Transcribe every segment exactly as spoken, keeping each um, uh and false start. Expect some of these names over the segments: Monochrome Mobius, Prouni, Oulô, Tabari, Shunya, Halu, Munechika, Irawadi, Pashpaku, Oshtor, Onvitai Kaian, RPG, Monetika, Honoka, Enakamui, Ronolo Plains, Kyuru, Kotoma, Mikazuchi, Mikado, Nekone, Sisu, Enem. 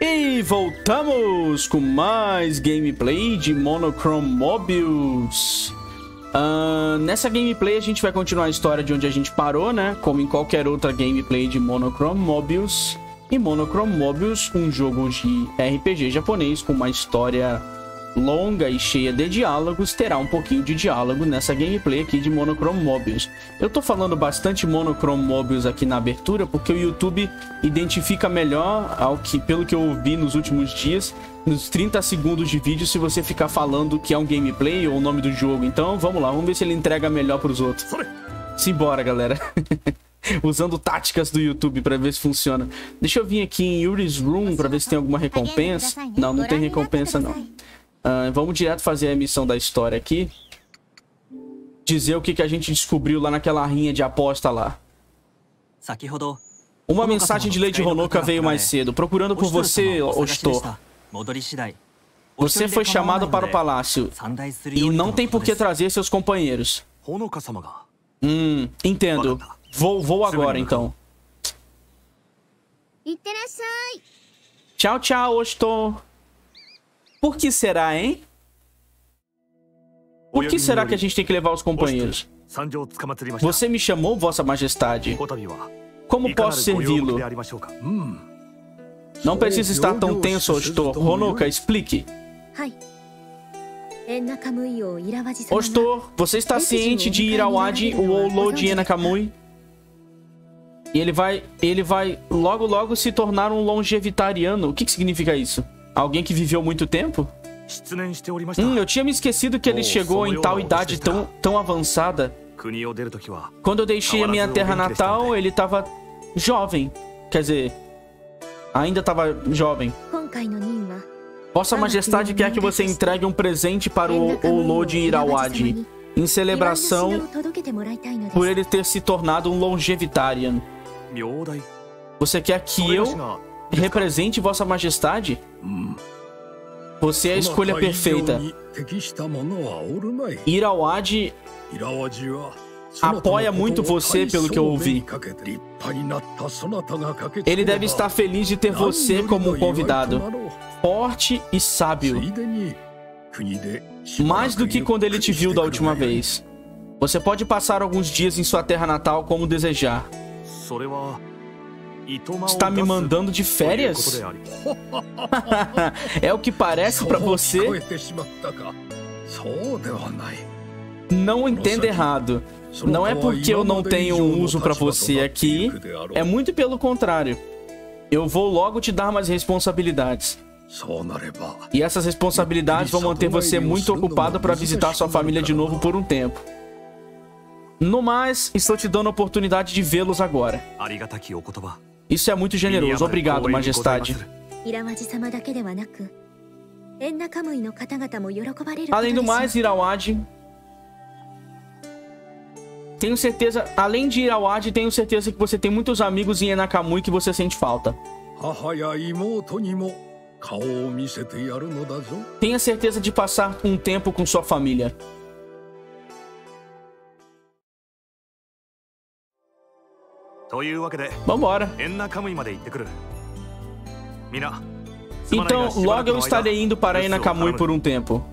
E voltamos com mais gameplay de Monochrome Mobius. Uh, nessa gameplay a gente vai continuar a história de onde a gente parou, né? Como em qualquer outra gameplay de Monochrome Mobius. E Monochrome Mobius, um jogo de R P G japonês com uma história longa e cheia de diálogos, terá um pouquinho de diálogo nessa gameplay aqui de Monochrome Mobius. Eu tô falando bastante Monochrome Mobius aqui na abertura porque o YouTube identifica melhor, ao que, pelo que eu vi nos últimos dias, nos trinta segundos de vídeo, se você ficar falando que é um gameplay ou o nome do jogo. Então vamos lá, vamos ver se ele entrega melhor pros outros. Simbora, galera. Usando táticas do YouTube pra ver se funciona. Deixa eu vir aqui em Yuri's Room pra ver se tem alguma recompensa. Não, não tem recompensa não. Uh, vamos direto fazer a missão da história aqui. Dizer o que, que a gente descobriu lá naquela rinha de aposta lá. Uma mensagem de Lady Honoka veio mais cedo, procurando por você, Oshtor. Você foi chamado para o palácio e não tem por que trazer seus companheiros. Hum, entendo. Vou, vou agora então. Tchau, tchau, Oshtor. Por que será, hein? Por que será que a gente tem que levar os companheiros? Você me chamou, Vossa Majestade. Como posso servi-lo? Não precisa estar tão tenso, Oshtor. Honoka, explique. Oshtor, você está ciente de Irawadi, o Oulô de Enakamui? E ele vai, ele vai logo logo se tornar um longevitariano. O que, que significa isso? Alguém que viveu muito tempo? Hum, eu tinha me esquecido que ele chegou em tal idade tão, tão avançada. Quando eu deixei a minha terra natal, ele estava jovem. Quer dizer, ainda estava jovem. Vossa Majestade quer que você entregue um presente para o Oulô de Irawadi, em celebração por ele ter se tornado um longevitarian. Você quer que eu represente Vossa Majestade? Você é a escolha perfeita. Irawadi apoia muito você, pelo que eu ouvi. Ele deve estar feliz de ter você como um convidado. Forte e sábio. Mais do que quando ele te viu da última vez. Você pode passar alguns dias em sua terra natal como desejar. Está me mandando de férias? É o que parece pra você? Não entenda errado. Não é porque eu não tenho um uso pra você aqui. É muito pelo contrário. Eu vou logo te dar mais responsabilidades. E essas responsabilidades vão manter você muito ocupado para visitar sua família de novo por um tempo. No mais, estou te dando a oportunidade de vê-los agora. Isso é muito generoso. Obrigado, Majestade. Além do mais, Irawadi... Tenho certeza... Além de Irawadi, tenho certeza que você tem muitos amigos em Enakamui que você sente falta. Tenha certeza de passar um tempo com sua família. Vambora. Então, logo eu estarei indo para Enakamui por um tempo.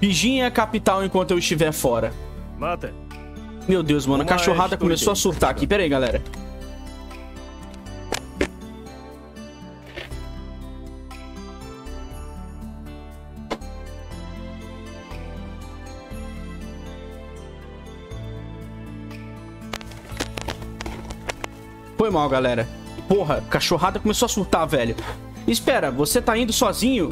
Vigiem a capital enquanto eu estiver fora. Meu Deus, mano, a cachorrada começou a surtar aqui. Pera aí, galera. Foi mal, galera. Porra, cachorrada começou a surtar, velho. Espera, você tá indo sozinho?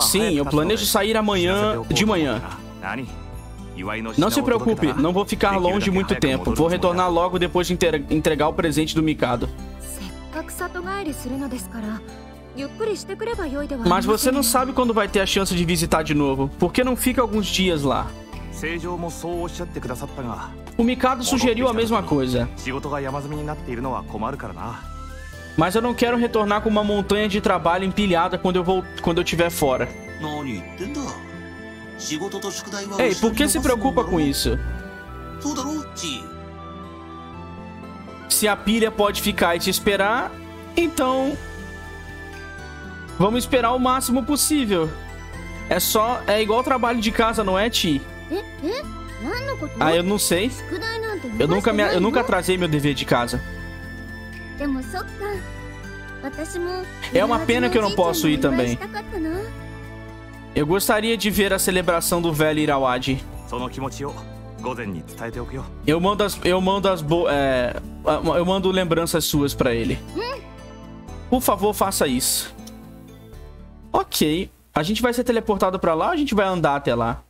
Sim, eu planejo sair amanhã de manhã. Não se preocupe, não vou ficar longe muito tempo. Vou retornar logo depois de entregar o presente do Mikado. Mas você não sabe quando vai ter a chance de visitar de novo. Por que não fica alguns dias lá? O Mikado sugeriu a mesma coisa. Mas eu não quero retornar com uma montanha de trabalho empilhada quando eu vou, quando eu estiver fora. Ei, por que se preocupa com isso? se a pilha pode ficar e te esperar, então vamos esperar o máximo possível. É só... é igual trabalho de casa, não é, Ti? Ah, eu não sei. Eu nunca, me... eu nunca atrasei meu dever de casa. É uma pena que eu não posso ir também. Eu gostaria de ver a celebração do velho Irawadi. Eu mando as, eu mando as bo... é... eu mando lembranças suas pra ele. Por favor, faça isso. Ok. A gente vai ser teleportado pra lá ou a gente vai andar até lá?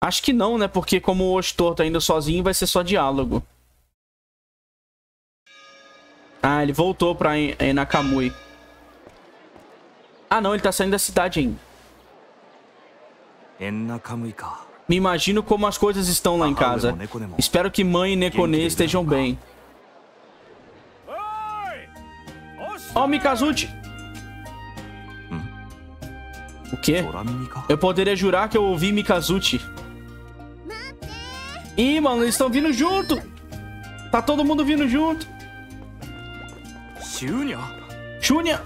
Acho que não, né? Porque como o Oshtor tá indo sozinho, vai ser só diálogo. Ah, ele voltou pra Enakamui. Ah, não. Ele tá saindo da cidade ainda. Me imagino como as coisas estão lá em casa. Espero que mãe e Nekone estejam bem. Ó, oh, Mikazuchi! O quê? Eu poderia jurar que eu ouvi Mikazuchi. Ih, mano, eles estão vindo junto! Tá todo mundo vindo junto! Shunya! Shunya!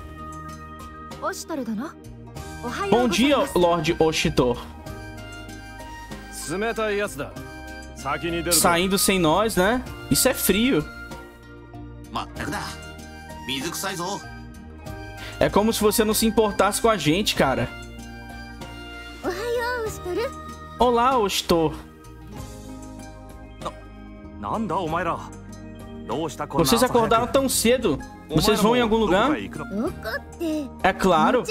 Bom dia, Lorde Oshtor. Saindo sem nós, né? Isso é frio. É como se você não se importasse com a gente, cara. Olá, Oshtor. Vocês acordaram tão cedo? Vocês vão em algum lugar? É claro.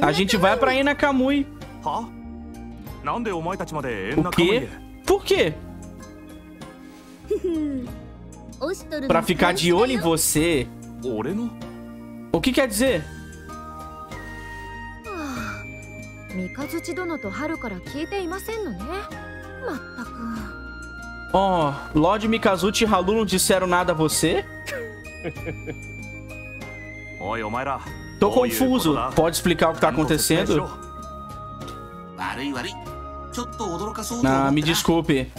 A gente vai pra Enakamui. O quê? Por quê? Pra ficar de olho em você. O que quer dizer? Oh, Lorde Mikazuchi e Halu não disseram nada a você? Tô confuso. Pode explicar o que tá acontecendo? Ah, me desculpe.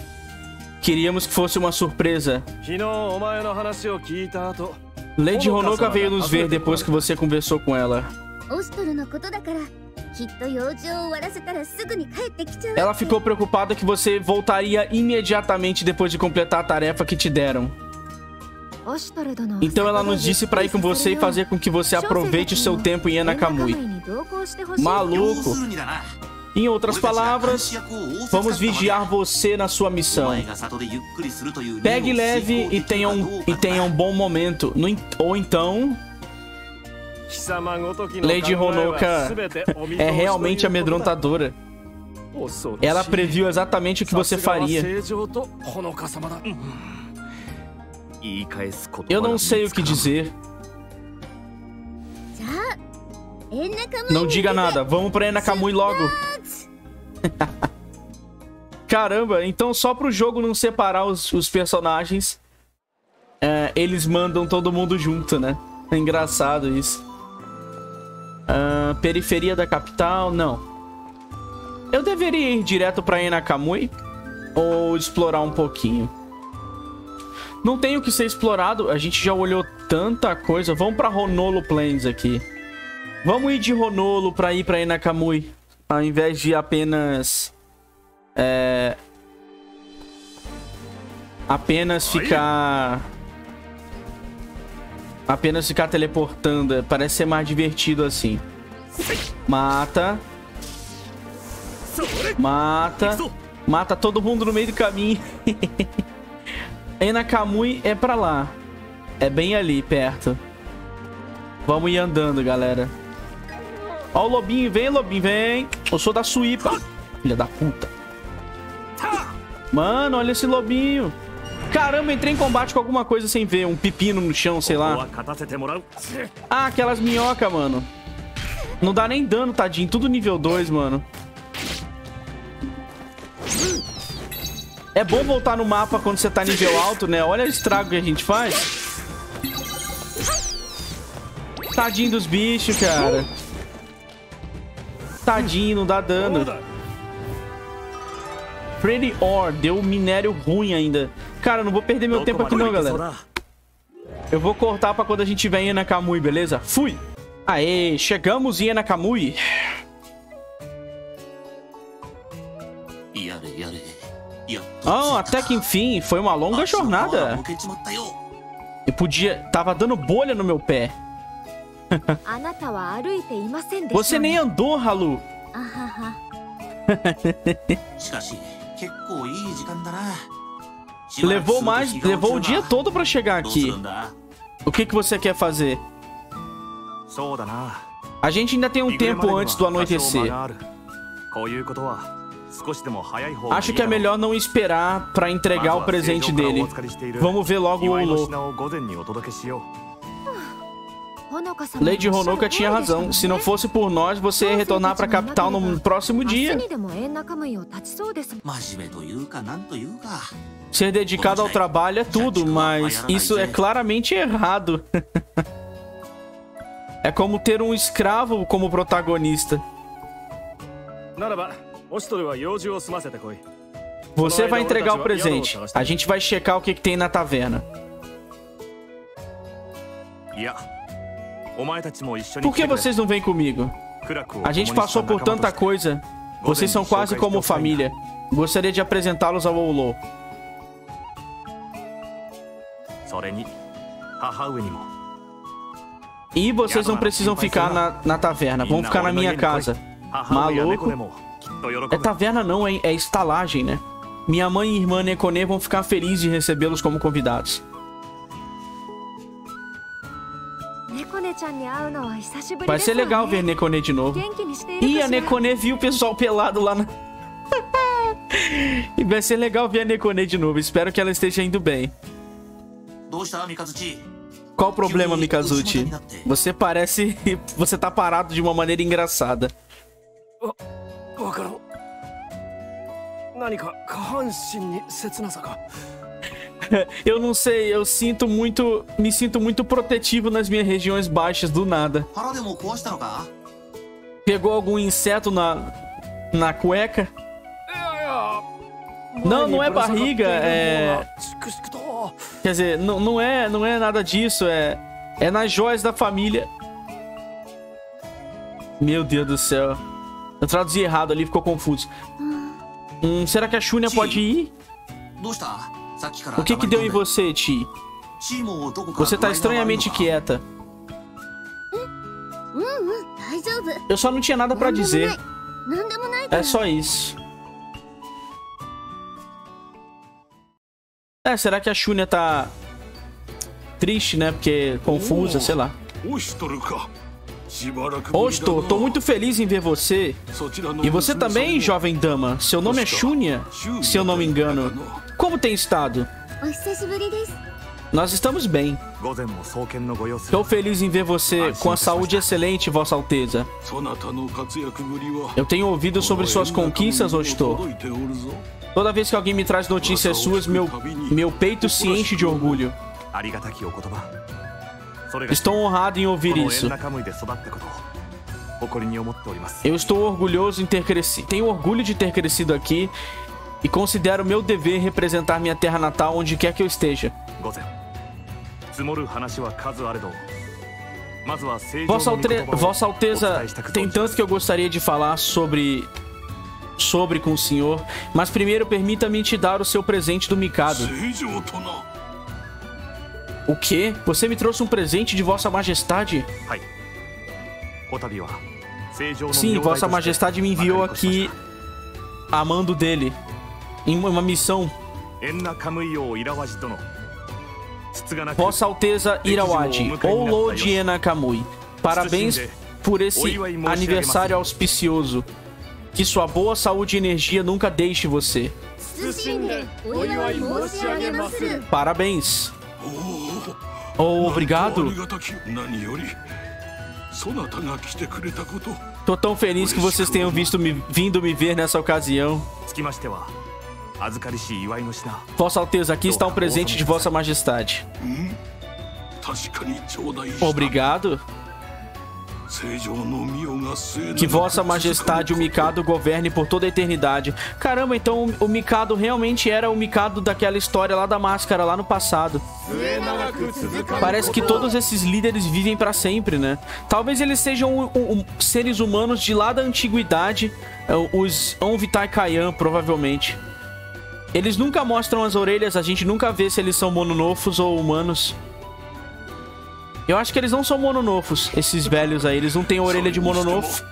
Queríamos que fosse uma surpresa. Lady Honoka veio nos ver depois que você conversou com ela. Ela ficou preocupada que você voltaria imediatamente depois de completar a tarefa que te deram. Então ela nos disse pra ir com você e fazer com que você aproveite o seu tempo em Enakamui. Maluco! Em outras palavras, vamos vigiar você na sua missão. Pegue leve e tenha um, e tenha um bom momento. No, ou então... Lady Honoka é realmente amedrontadora. Ela previu exatamente o que você faria. Eu não sei o que dizer. Não diga nada, vamos pra Enakamui logo. Caramba, então só pro jogo não separar os, os personagens, é, eles mandam todo mundo junto, né? É engraçado isso. Uh, periferia da capital, não. Eu deveria ir direto pra Enakamui ou explorar um pouquinho? Não tem o que ser explorado, a gente já olhou tanta coisa. Vamos pra Ronolo Plains aqui. Vamos ir de Ronolo pra ir pra Enakamui, ao invés de apenas... É... Apenas ficar... Apenas ficar teleportando. Parece ser mais divertido assim. Mata. Mata. Mata todo mundo no meio do caminho. Enakamui é pra lá. É bem ali, perto. Vamos ir andando, galera. Ó o lobinho, vem lobinho, vem. Eu sou da suípa. Filha da puta. Mano, olha esse lobinho. Caramba, entrei em combate com alguma coisa sem ver. Um pepino no chão, sei lá. Ah, aquelas minhocas, mano. Não dá nem dano, tadinho. Tudo nível dois, mano. É bom voltar no mapa quando você tá nível alto, né? Olha o estrago que a gente faz. Tadinho dos bichos, cara. Tadinho, não dá dano. Pretty Ore, deu minério ruim ainda. Cara, não vou perder meu tempo aqui não, galera. Eu vou cortar pra quando a gente tiver em Enakamui, beleza? Fui! Aê, chegamos em Enakamui. Ah, oh, até que enfim, foi uma longa jornada. Eu podia... Tava dando bolha no meu pé. Você nem andou, Halu. Levou mais... Levou o dia todo pra chegar aqui. O que que você quer fazer? A gente ainda tem um tempo antes do anoitecer. Acho que é melhor não esperar pra entregar o presente dele. Vamos ver logo o Olo. Lady Honoka tinha razão. Se não fosse por nós, você ia retornar pra capital no próximo dia. Ser dedicado ao trabalho é tudo, mas isso é claramente errado. É como ter um escravo como protagonista. Você vai entregar o presente. A gente vai checar o que, que tem na taverna. Por que vocês não vêm comigo? A gente passou por tanta coisa. Vocês são quase como família. Gostaria de apresentá-los ao Oulô. E vocês não precisam ficar na, na taverna. Vão ficar na minha casa. Maluco. É taverna não, é, é estalagem, né? Minha mãe e irmã Nekone vão ficar felizes de recebê-los como convidados. Vai ser legal ver Nekone de novo. Ih, a Nekone viu o pessoal pelado lá na... E vai ser legal ver a Nekone de novo. Espero que ela esteja indo bem. Qual o problema, Mikazuchi? Você parece... Você tá parado de uma maneira engraçada. Eu não sei, eu sinto muito... Me sinto muito protetivo nas minhas regiões baixas, do nada. Pegou algum inseto na... Na cueca? Não, não é barriga, é... Quer dizer, não, não, é, não é nada disso, é... É nas joias da família. Meu Deus do céu. Eu traduzi errado ali, ficou confuso. Hum, será que a Shunya pode ir? O que que deu em você, Chi? Você tá estranhamente quieta. Eu só não tinha nada pra dizer. É só isso. É, será que a Shunya tá triste, né? Porque confusa, sei lá. Oshtor, tô muito feliz em ver você. E você também, jovem dama. Seu nome é Shunya, se eu não me engano. Como tem estado? Nós estamos bem. Tô feliz em ver você com a saúde excelente, Vossa Alteza. Eu tenho ouvido sobre suas conquistas, Oshtor. Toda vez que alguém me traz notícias suas, meu, meu peito se enche de orgulho. Estou honrado em ouvir isso. Eu estou orgulhoso em ter crescido. Tenho orgulho de ter crescido aqui e considero meu dever representar minha terra natal onde quer que eu esteja. Vossa, Alte... Vossa Alteza, tem tanto que eu gostaria de falar sobre... sobre com o senhor, mas primeiro permita-me te dar o seu presente do Mikado. O quê? Você me trouxe um presente de Vossa Majestade? Sim, Vossa Majestade me enviou aqui a mando dele, em uma missão. Vossa Alteza Irawadi, Oulô de Enakamui, parabéns por esse aniversário auspicioso. Que sua boa saúde e energia nunca deixe você. Parabéns. Oh, obrigado. Tô tão feliz que vocês tenham visto me, vindo me ver nessa ocasião. Vossa Alteza, aqui está um presente de Vossa Majestade. Obrigado. Que vossa majestade o Mikado governe por toda a eternidade. Caramba, então o Mikado realmente era o Mikado daquela história lá da máscara lá no passado. Parece que todos esses líderes vivem pra sempre, né? Talvez eles sejam um, um, seres humanos de lá da antiguidade, os Onvitai Kaian, provavelmente. Eles nunca mostram as orelhas, a gente nunca vê se eles são mononofos ou humanos. Eu acho que eles não são mononofos, esses velhos aí. Eles não têm orelha de mononofo.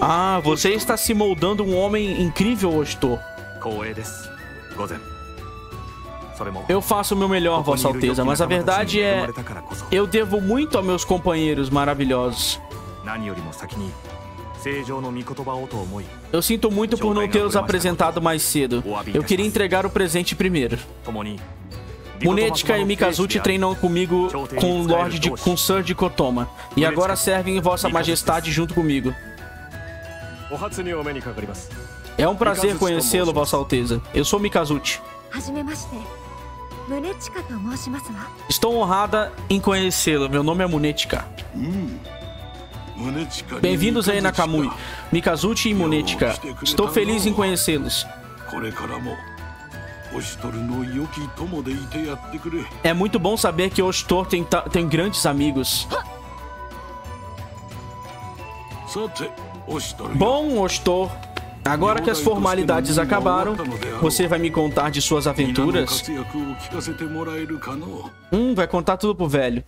Ah, você está se moldando um homem incrível, Oshtor. Eu faço o meu melhor, Vossa Alteza, mas a verdade é... eu devo muito a meus companheiros maravilhosos. Eu sinto muito por não ter os apresentado mais cedo. Eu queria entregar o presente primeiro. Munechika e Mikazuchi treinam comigo com o Lorde de, com o Sir de Kotoma. E agora servem em Vossa Majestade junto comigo. É um prazer conhecê-lo, Vossa Alteza. Eu sou Mikazuchi. Estou honrada em conhecê-lo. Meu nome é Munechika. Bem-vindos a Enakamui, Mikazuchi e Munechika. Estou feliz em conhecê-los. É muito bom saber que Oshtor tem, tem grandes amigos. Bom, Oshtor, agora que as formalidades acabaram, você vai me contar de suas aventuras? Hum, vai contar tudo pro velho.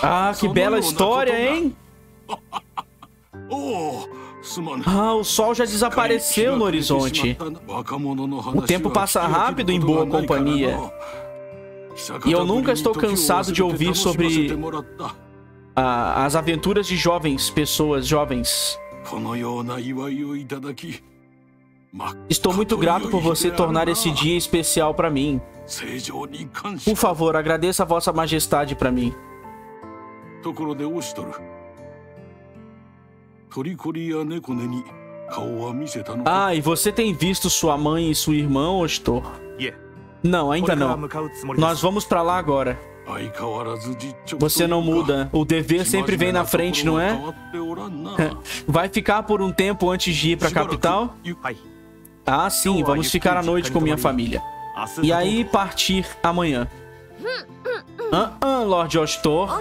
Ah, que bela história, hein? Ah, o sol já desapareceu no horizonte. O tempo passa rápido em boa companhia. E eu nunca estou cansado de ouvir sobre ah, as aventuras de jovens, pessoas jovens. Estou muito grato por você tornar esse dia especial para mim. Por favor, agradeça a Vossa Majestade para mim. Ah, e você tem visto sua mãe e sua irmã, Oshtor? Não, ainda não. Nós vamos pra lá agora. Você não muda. O dever sempre vem na frente, não é? Vai ficar por um tempo antes de ir pra capital? Ah, sim. Vamos ficar a noite com minha família. E aí partir amanhã. Ah, ah, Lorde Oshtor.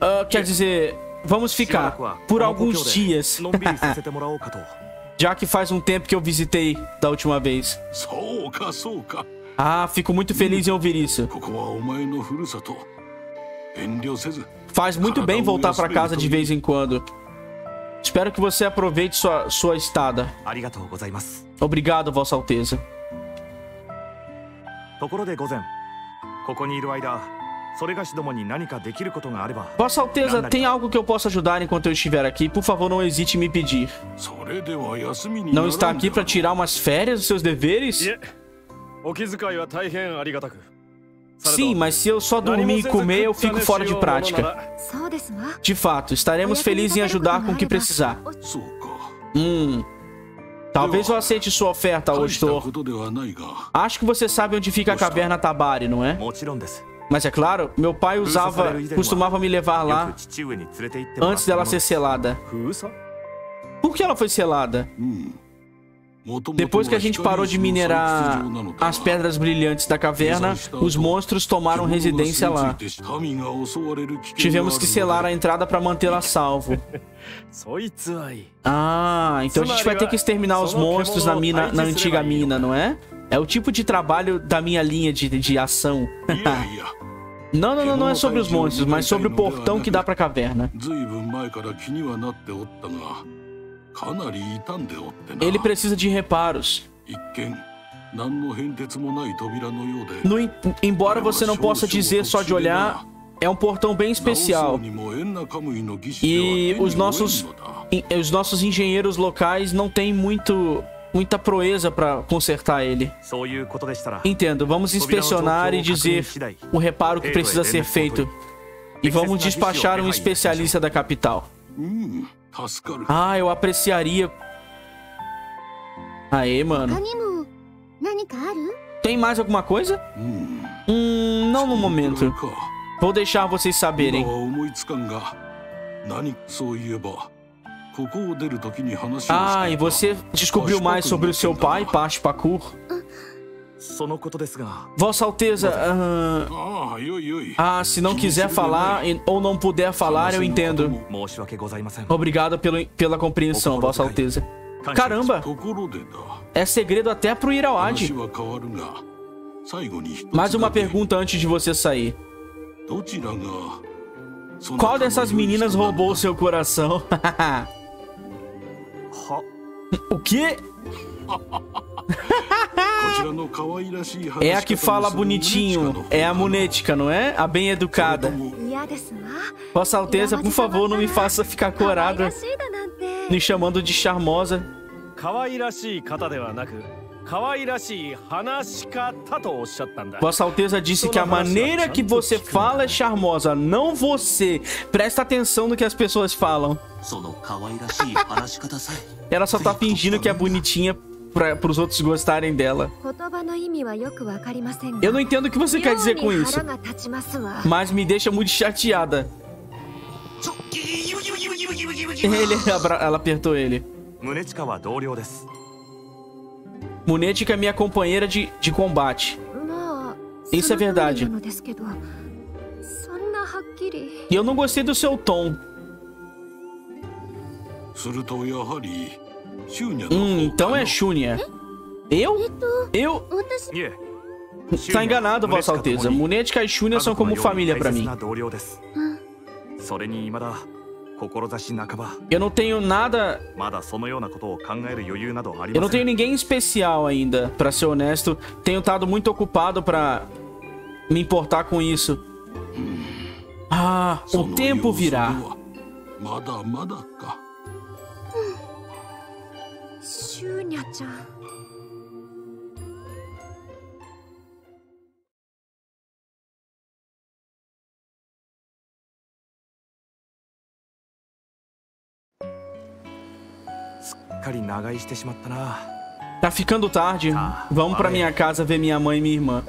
Ah, quer dizer... vamos ficar por alguns dias. Já que faz um tempo que eu visitei da última vez. Ah, fico muito feliz em ouvir isso. Faz muito bem voltar para casa de vez em quando. Espero que você aproveite sua, sua estada. Obrigado, Vossa Alteza. Vossa Alteza, tem algo que eu possa ajudar enquanto eu estiver aqui? Por favor, não hesite em me pedir. Não está aqui para tirar umas férias dos seus deveres? Sim, mas se eu só dormir e comer, eu fico fora de prática. De fato, estaremos felizes em ajudar com o que precisar. Hum... Talvez eu aceite sua oferta, Oshtor. Acho que você sabe onde fica a caverna Tabari, não é? Mas é claro, meu pai usava, costumava me levar lá antes dela ser selada. Por que ela foi selada? Depois que a gente parou de minerar as pedras brilhantes da caverna, os monstros tomaram residência lá. Tivemos que selar a entrada para mantê-la a salvo. Ah, então a gente vai ter que exterminar os monstros na, mina, na antiga mina, não é? É o tipo de trabalho da minha linha de, de ação. Não, não, não, não é sobre os monstros, mas sobre o portão que dá pra caverna. Ele precisa de reparos. No, embora você não possa dizer só de olhar, é um portão bem especial. E os nossos, os nossos engenheiros locais não têm muito... muita proeza pra consertar ele. Entendo, vamos inspecionar e dizer o reparo que precisa ser feito. E vamos despachar um especialista da capital. Ah, eu apreciaria. Aê, mano. Tem mais alguma coisa? Hum, não no momento. Vou deixar vocês saberem. Ah, e você descobriu mais sobre o seu pai, Pashpaku? Vossa Alteza, uh... ah, se não quiser falar ou não puder falar, eu entendo. Obrigado pelo, pela compreensão, Vossa Alteza. Caramba! É segredo até pro Irawadi. Mais uma pergunta antes de você sair. Qual dessas meninas roubou seu coração? O quê? É a que fala bonitinho. É a Monetika, não é? A bem educada. Vossa Alteza, por favor, não me faça ficar corada me chamando de charmosa. Vossa Alteza disse que a maneira que você fala é charmosa, não você. Presta atenção no que as pessoas falam. Ela só tá fingindo que é bonitinha para os outros gostarem dela. Eu não entendo o que você quer dizer com isso, mas me deixa muito chateada. Ele, ela apertou ele. Munechika é minha companheira de, de combate. Isso é verdade. E eu não gostei do seu tom. Hum, então é Shunya. Eu? Eu? Tá enganado, Vossa Alteza. Munechika e Shunya são como família pra mim. Eu não tenho nada... Eu não tenho ninguém especial ainda, pra ser honesto. Tenho estado muito ocupado pra me importar com isso. Ah, o tempo virá. Tá ficando tarde. Vamos pra minha casa ver minha mãe e minha irmã.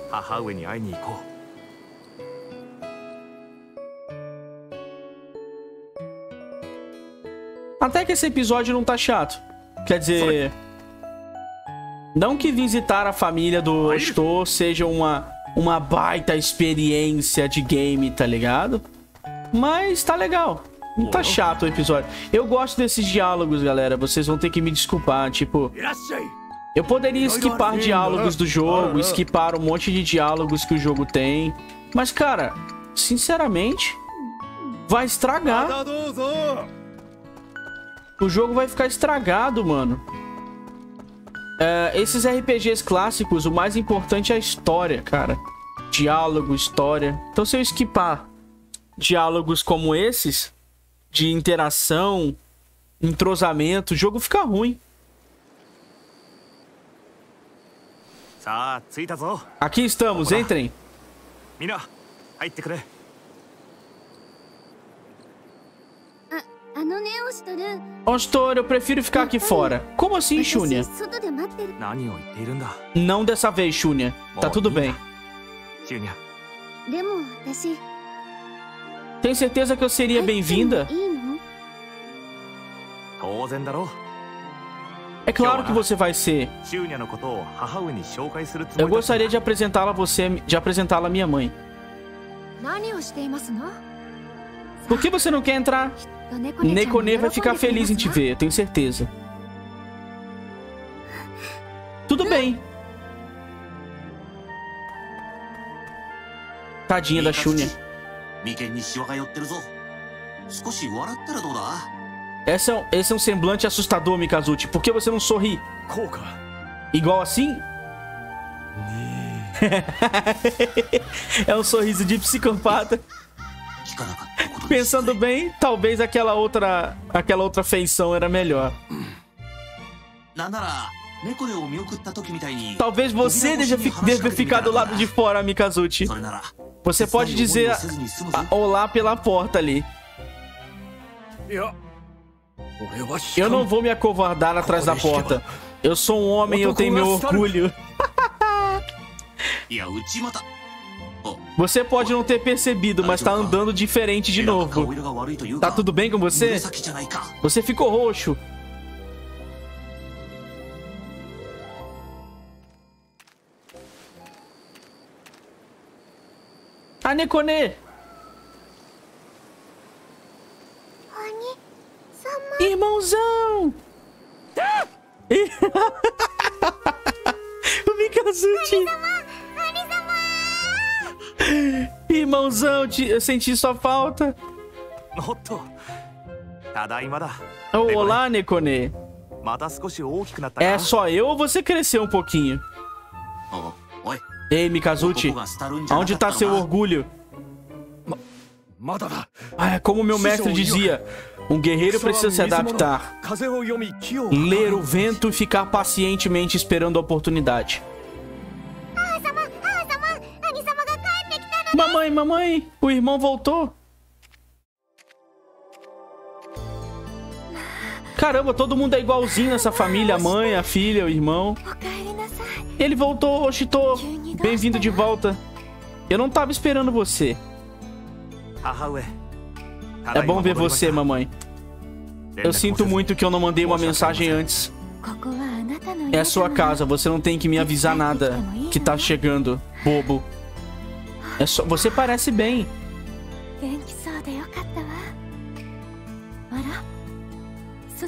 Até que esse episódio não tá chato. Quer dizer... Não que visitar a família do Oshtor seja uma, uma baita experiência de game, tá ligado? Mas tá legal. Não tá chato o episódio. Eu gosto desses diálogos, galera. Vocês vão ter que me desculpar, tipo... Eu poderia esquipar diálogos do jogo, esquipar um monte de diálogos que o jogo tem. Mas, cara, sinceramente, vai estragar. O jogo vai ficar estragado, mano. Uh, esses R P Gs clássicos, o mais importante é a história, cara. Diálogo, história. Então, se eu esquipar diálogos como esses... de interação, entrosamento, o jogo fica ruim. Aqui estamos, entrem. Oshtor, eu prefiro ficar aqui fora. Como assim, Shunya? Não dessa vez, Shunya. Tá tudo bem. Tem certeza que eu seria bem-vinda? É claro que você vai ser. Eu gostaria de apresentá-la a você, de apresentá-la à minha mãe. Por que você não quer entrar? Nekone vai ficar feliz em te ver, tenho certeza. Tudo bem. Tadinha da Shunya. Esse é, um, esse é um semblante assustador, Mikazuchi. Por que você não sorri? Igual assim? É um sorriso de psicopata. Pensando bem, talvez aquela outra, aquela outra feição era melhor. Talvez você deva fi ficar do lado de fora, Mikazuchi. Você pode dizer a, a, olá pela porta ali. Eu não vou me acovardar atrás da porta. Eu sou um homem e eu tenho meu orgulho. Você pode não ter percebido, mas tá andando diferente de novo. Tá tudo bem com você? Você ficou roxo. A Nekone! Irmãozão! Ah! O Mikazuchi! Irmãozão, eu senti sua falta. Oh, olá, Nekone. É só eu ou você cresceu um pouquinho? Ei, Mikazuchi, onde tá seu orgulho? Ah, como meu mestre dizia, um guerreiro precisa se adaptar, ler o vento e ficar pacientemente esperando a oportunidade. Mamãe, mamãe, o irmão voltou. Caramba, todo mundo é igualzinho nessa família, a mãe, a filha, o irmão. Ele voltou, Oshtor. Bem-vindo de volta. Eu não tava esperando você. É bom ver você, mamãe. Eu sinto muito que eu não mandei uma mensagem antes. É a sua casa, você não tem que me avisar nada que tá chegando, bobo. É só... Você parece bem.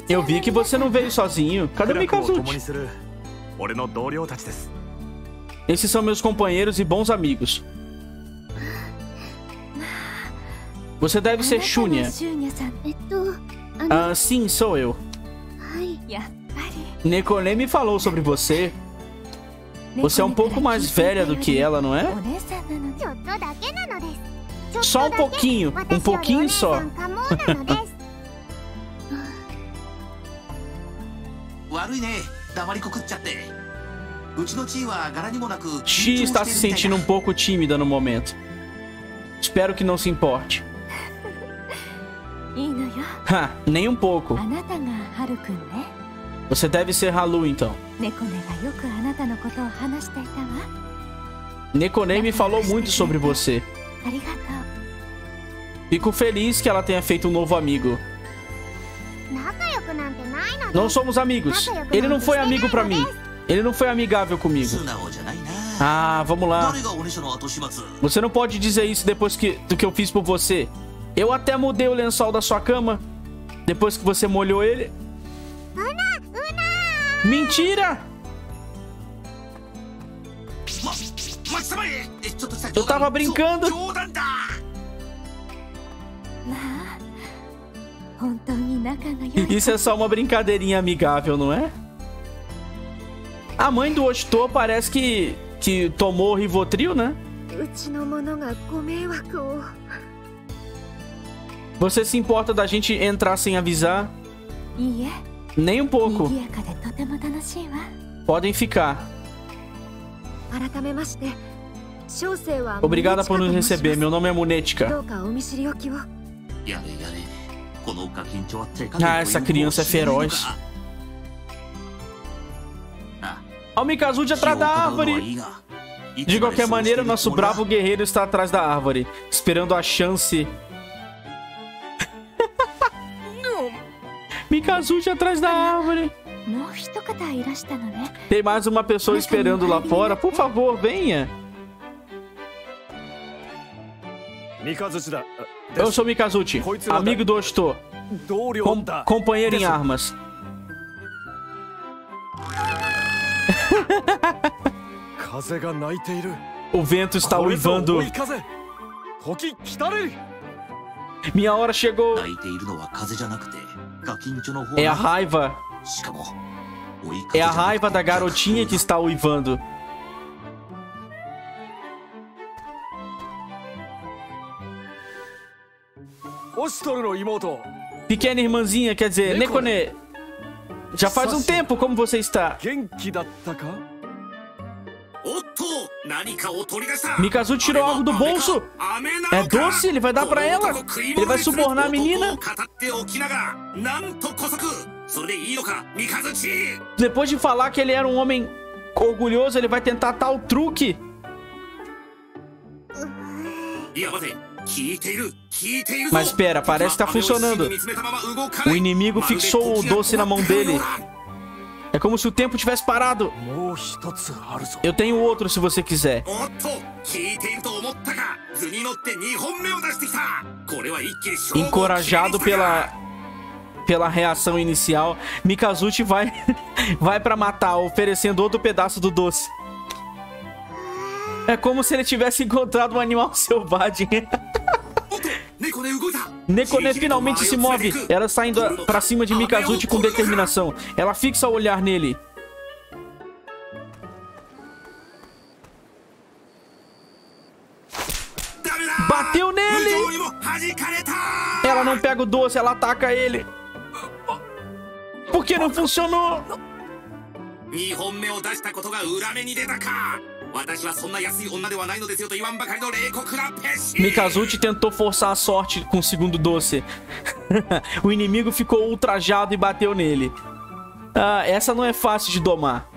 Eu vi que você não veio sozinho. Cadê o Mikazuchi? Esses são meus companheiros e bons amigos. Você deve ser Shunya. Ah, sim, sou eu. Nekone me falou sobre você. Você é um pouco mais velha do que ela, não é? Só um pouquinho, um pouquinho só. Chi está se sentindo um pouco tímida no momento. Espero que não se importe. Ha, nem um pouco. Você deve ser Haru, então. Nekone me falou muito sobre você. Fico feliz que ela tenha feito um novo amigo. Não somos amigos. Ele não foi amigo pra mim. Ele não foi amigável comigo. Ah, vamos lá. Você não pode dizer isso depois que, do que eu fiz por você. Eu até mudei o lençol da sua cama. Depois que você molhou ele... Mentira! Eu tava brincando! Isso é só uma brincadeirinha amigável, não é? A mãe do Oshtor parece que... que tomou o Rivotril, né? Você se importa da gente entrar sem avisar? Nem um pouco. Podem ficar. Obrigada por nos receber. Meu nome é Munechika. Ah, essa criança é feroz. Olha o Mikazuchi atrás da árvore. De qualquer maneira, nosso bravo guerreiro está atrás da árvore, esperando a chance. Mikazuchi atrás da árvore. Tem mais uma pessoa esperando lá fora. Por favor, venha. Eu sou Mikazuchi, amigo do Oshtor, com companheiro em armas. O vento está uivando. Minha hora chegou. É a raiva. É a raiva da garotinha que está uivando. Pequena irmãzinha, quer dizer, Nekone. Já faz um tempo, como você está? Mikazu tirou algo do bolso. É doce? Ele vai dar pra ela? Ele vai subornar a menina? Depois de falar que ele era um homem orgulhoso, ele vai tentar tal truque. Mas pera, parece que tá funcionando. O inimigo fixou o doce na mão dele. É como se o tempo tivesse parado. Eu tenho outro se você quiser. Encorajado pela, pela reação inicial, Mikazuchi vai, vai pra matar, oferecendo outro pedaço do doce. É como se ele tivesse encontrado um animal selvagem. Nekone finalmente se move. Ela está indo pra cima de Mikazuchi com determinação. Ela fixa o olhar nele. Bateu nele! Ela não pega o doce, ela ataca ele. Por que não funcionou? Mikazuchi tentou forçar a sorte com o segundo doce. O inimigo ficou ultrajado e bateu nele. Ah, essa não é fácil de domar.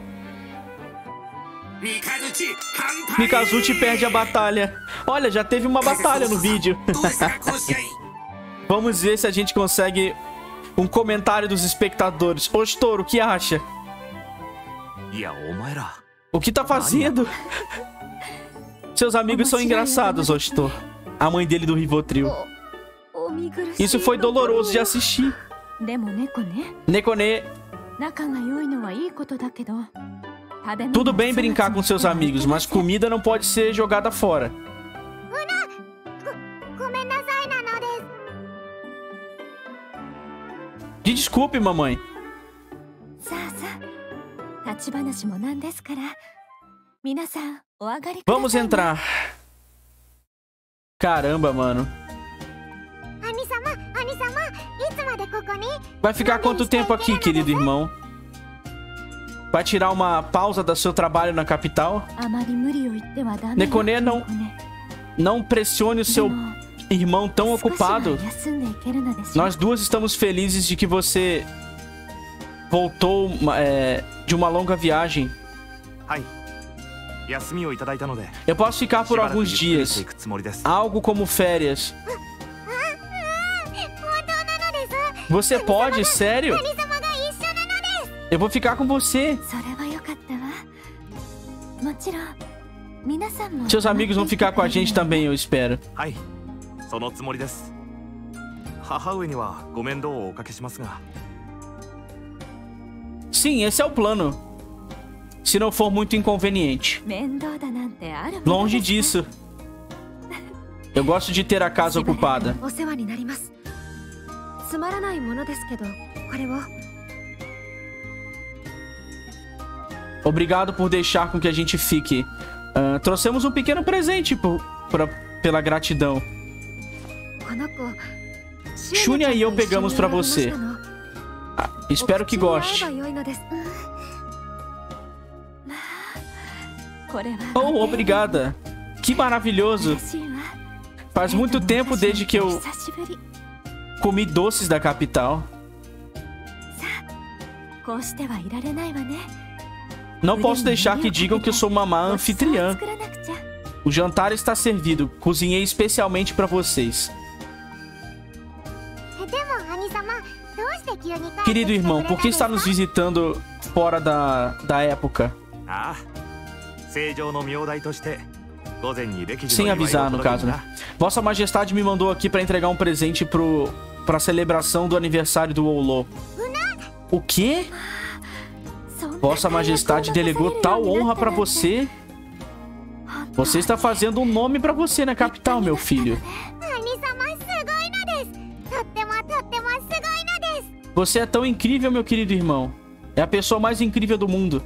Mikazuchi perde a batalha. Olha, já teve uma batalha no vídeo. Vamos ver se a gente consegue um comentário dos espectadores. Oshtor, o que acha? O que tá fazendo? Seus amigos são engraçados, Oshtor. A mãe dele do Rivotril. Isso foi doloroso de assistir. Nekone... Tudo bem brincar com seus amigos, mas comida não pode ser jogada fora. Me desculpe, mamãe. Vamos entrar. Caramba, mano. Vai ficar quanto tempo aqui, querido irmão? Vai tirar uma pausa do seu trabalho na capital? Nekone, não... Não pressione o seu irmão tão ocupado. Nós duas estamos felizes de que você... voltou é, de uma longa viagem. Eu posso ficar por alguns dias. Algo como férias. Você pode? Sério? Eu vou ficar com você. Seus amigos vão ficar com a gente também, eu espero. Sim, esse é o plano. Se não for muito inconveniente. Longe disso. Eu gosto de ter a casa ocupada. Obrigado por deixar com que a gente fique. Uh, trouxemos um pequeno presente por, pra, pela gratidão. Shunya e eu pegamos pra você. Ah, espero que goste. Oh, obrigada. Que maravilhoso. Faz muito tempo desde que eu comi doces da capital. Não posso deixar que digam que eu sou uma má anfitriã. O jantar está servido. Cozinhei especialmente para vocês. Querido irmão, por que está nos visitando fora da, da época? Sem avisar, no caso, né? Vossa Majestade me mandou aqui para entregar um presente pro, pra celebração do aniversário do Oulô. O quê? Vossa Majestade delegou tal honra pra você? Você está fazendo um nome pra você na capital, meu filho. Você é tão incrível, meu querido irmão. É a pessoa mais incrível do mundo.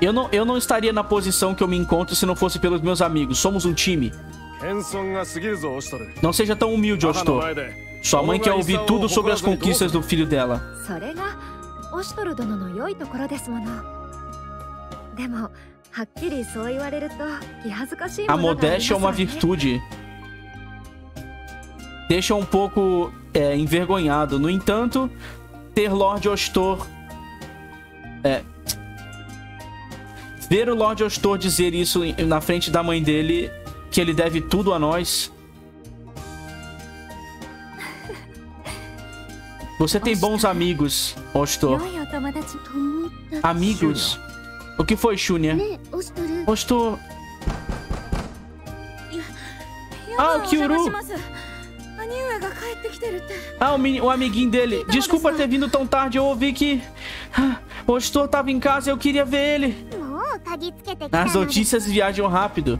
Eu não, eu não estaria na posição que eu me encontro se não fosse pelos meus amigos. Somos um time. Não seja tão humilde, Oshtor. Sua mãe quer ouvir tudo sobre as conquistas do filho dela. A modéstia é uma virtude. Deixa um pouco é, envergonhado. No entanto, ter Lord Oshtor... É, ver o Lord Oshtor dizer isso na frente da mãe dele, que ele deve tudo a nós... Você tem bons amigos, Oshtor. Amigos? O que foi, Shunya? Oshtor... Ah, o Kyuru! Ah, o, o amiguinho dele. Desculpa ter vindo tão tarde, eu ouvi que... Oshtor estava em casa e eu queria ver ele. As notícias viajam rápido.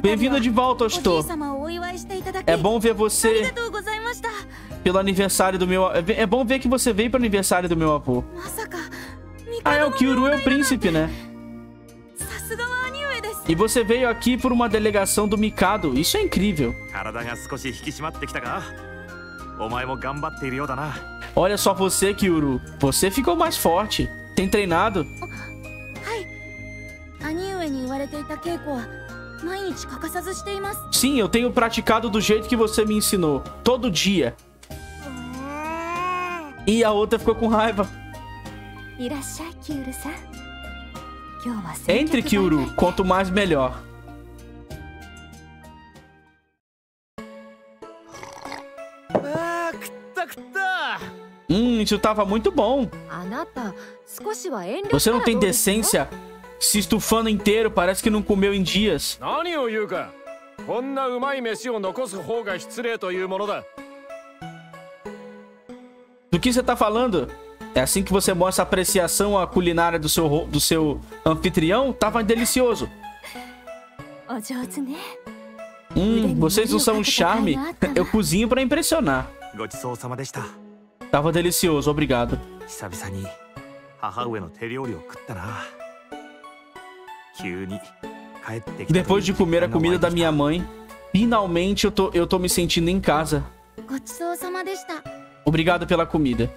Bem-vindo de volta, Oshtor. É bom ver você pelo aniversário do meu... É bom ver que você veio para o aniversário do meu avô. Ah, é, o Kyuru é o príncipe, né? E você veio aqui por uma delegação do Mikado. Isso é incrível. Olha só você, Kyuru. Você ficou mais forte. Tem treinado? Sim, eu tenho praticado do jeito que você me ensinou. Todo dia. E a outra ficou com raiva. Entre, Kyuru. Quanto mais, melhor. Hum, isso tava muito bom. Você não tem decência? Se estufando inteiro, parece que não comeu em dias. Do que você tá falando? É assim que você mostra a apreciação à culinária do seu, do seu anfitrião? Tava delicioso. Hum, vocês usam um charme? Eu cozinho pra impressionar. Tava delicioso, obrigado. Depois de comer a comida da minha mãe, finalmente eu tô, eu tô me sentindo em casa. Obrigado pela comida.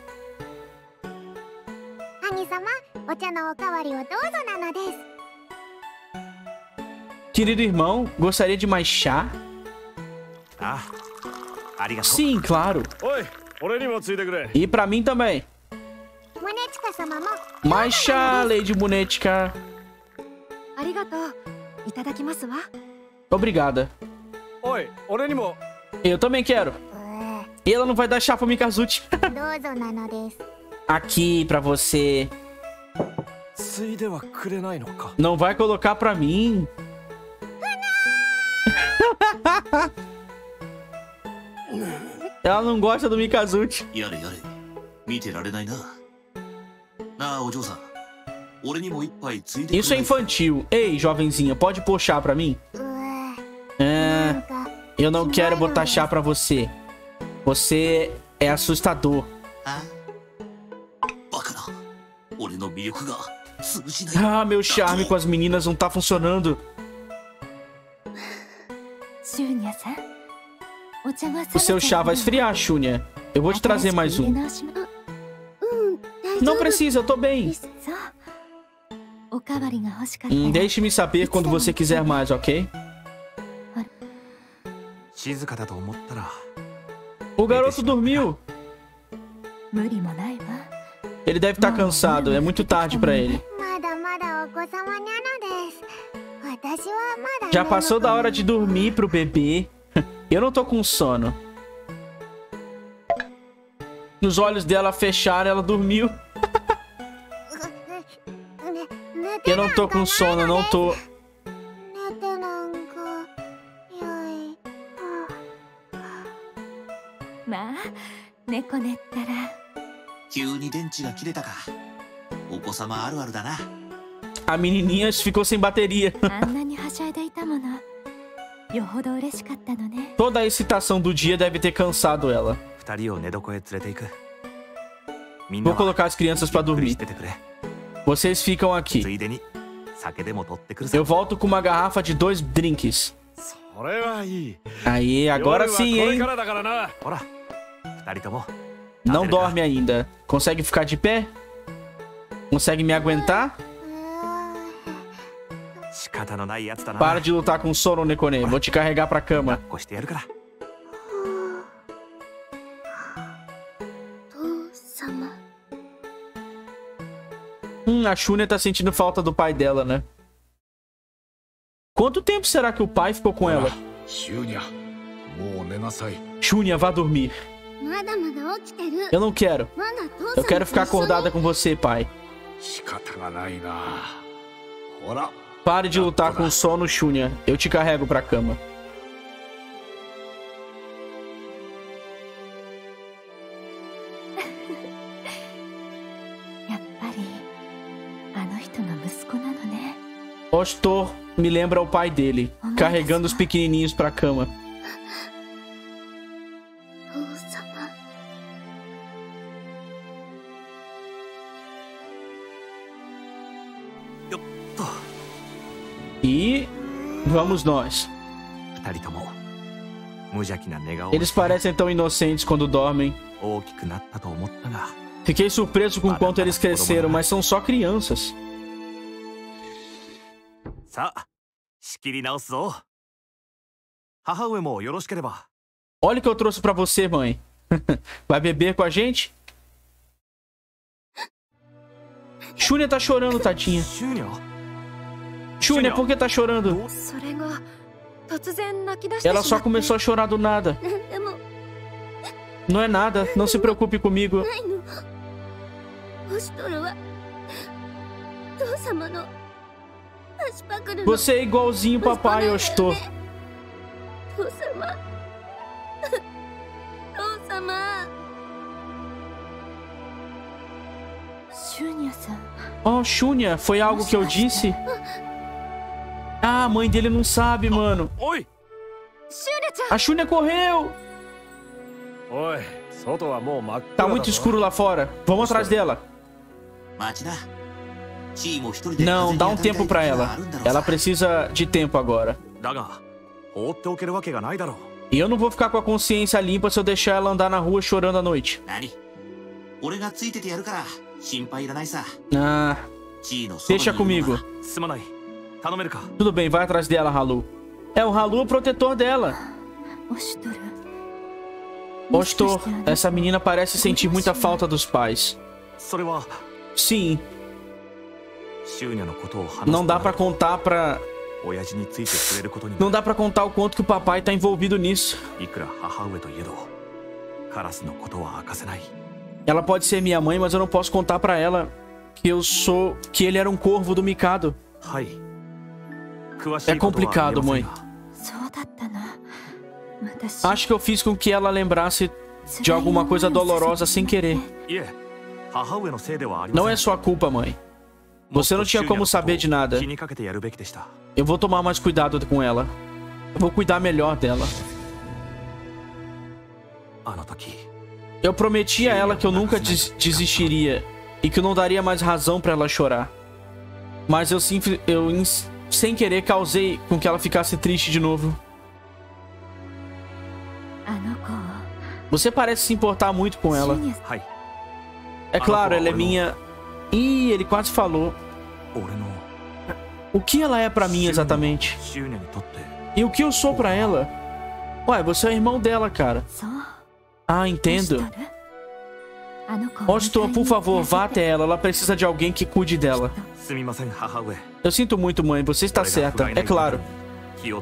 Querido irmão, gostaria de mais chá? Sim, claro. E pra mim também. Mais chá, Lady Munechika. Obrigada. Eu também quero. E ela não vai dar chá pro Mikazuchi. Aqui pra você. Não vai colocar pra mim? Ela não gosta do Mikazuchi. Isso é infantil. Ei, jovenzinha, pode pôr chá pra mim? É, eu não quero botar chá pra você. Você é assustador. Ah, meu charme com as meninas não tá funcionando. O seu chá vai esfriar, Shunya. Eu vou te trazer mais um. Não precisa, eu tô bem. Hum, deixe-me saber quando você quiser mais, ok? O garoto dormiu. Ele deve estar cansado, é muito tarde pra ele. Já passou da hora de dormir pro bebê. Eu não tô com sono. Os olhos dela fecharam, ela dormiu. Eu não tô com sono, não tô. A menininha ficou sem bateria. Toda a excitação do dia deve ter cansado ela. Vou colocar as crianças pra dormir. Vocês ficam aqui. Eu volto com uma garrafa de dois drinks. Aí, agora sim, hein? Não dorme ainda. Consegue ficar de pé? Consegue me aguentar? Para de lutar com sono, Nekone. Vou te carregar pra cama. Hum, a Shunya tá sentindo falta do pai dela, né? Quanto tempo será que o pai ficou com ela? Shunya, vá dormir. Eu não quero. Eu quero ficar acordada com você, pai. Pare de lutar com o sono, Shunya. Eu te carrego pra cama. Oshtor me lembra o pai dele, carregando os pequenininhos pra cama. E vamos nós. Eles parecem tão inocentes quando dormem. Fiquei surpreso com o quanto eles cresceram, mas são só crianças. Olha o que eu trouxe pra você, mãe. Vai beber com a gente? Shunya tá chorando, tadinha. Shunya, por que tá chorando? Ela só começou a chorar do nada. Não é nada, não se preocupe comigo. Você é igualzinho papai, Oshtor. Oh, Shunya, foi algo que eu disse? Ah, a mãe dele não sabe, mano. Oi! A Shunya correu! Oi, tá muito escuro lá fora. Vamos atrás dela. Não, dá um tempo pra ela. Ela precisa de tempo agora. E eu não vou ficar com a consciência limpa se eu deixar ela andar na rua chorando à noite. Ah, deixa comigo. Tudo bem, vai atrás dela, Halu. É, o Halu é o protetor dela. Oshtor, essa menina parece sentir muita falta dos pais. Sim. Não dá pra contar pra... Não dá pra contar o quanto que o papai tá envolvido nisso. Ela pode ser minha mãe, mas eu não posso contar pra ela que eu sou... que ele era um corvo do Mikado. É complicado, mãe. Acho que eu fiz com que ela lembrasse de alguma coisa dolorosa sem querer. Não é sua culpa, mãe. Você não tinha como saber de nada. Eu vou tomar mais cuidado com ela. Eu vou cuidar melhor dela. Eu prometi a ela que eu nunca des desistiria e que eu não daria mais razão pra ela chorar. Mas eu, eu sem querer causei com que ela ficasse triste de novo. Você parece se importar muito com ela. É claro, ela é minha... Ih, ele quase falou. O que ela é pra mim exatamente? E o que eu sou pra ela? Ué, você é irmão dela, cara. Ah, entendo. Oshtor, por favor, vá até ela. Ela precisa de alguém que cuide dela. Eu sinto muito, mãe. Você está certa, é claro. Eu,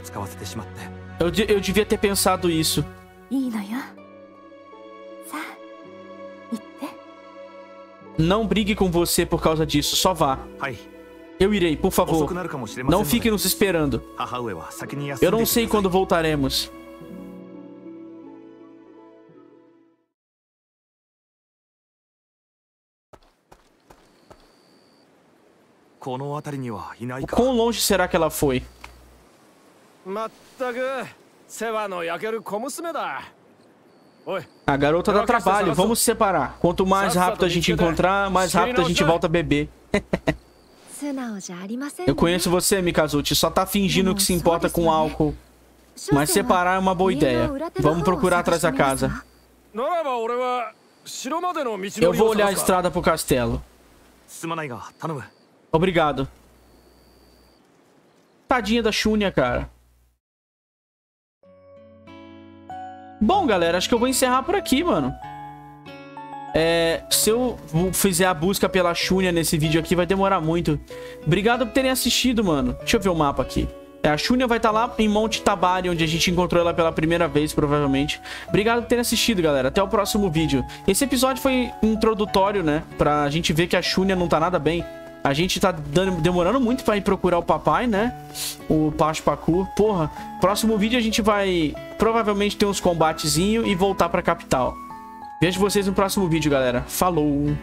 eu devia ter pensado isso. Não brigue com você por causa disso, só vá. Eu irei, por favor. Não fique nos esperando. Eu não sei quando voltaremos. O quão longe será que ela foi? A garota dá trabalho, vamos se separar. Quanto mais rápido a gente encontrar, mais rápido a gente volta a beber. Eu conheço você, Mikazuchi, só tá fingindo que se importa com álcool. Mas separar é uma boa ideia. Vamos procurar atrás da casa. Eu vou olhar a estrada pro castelo. Obrigado. Tadinha da Shunya, cara. Bom, galera, acho que eu vou encerrar por aqui, mano. É, se eu fizer a busca pela Shunya nesse vídeo aqui, vai demorar muito. Obrigado por terem assistido, mano. Deixa eu ver o mapa aqui. É, a Shunya vai estar lá em Monte Tabari, onde a gente encontrou ela pela primeira vez, provavelmente. Obrigado por terem assistido, galera. Até o próximo vídeo. Esse episódio foi introdutório, né? Pra gente ver que a Shunya não tá nada bem. A gente tá dando, demorando muito pra ir procurar o papai, né? O Pashpaku. Porra, próximo vídeo a gente vai provavelmente ter uns combatezinhos e voltar pra capital. Vejo vocês no próximo vídeo, galera. Falou!